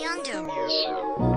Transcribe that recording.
Yonder.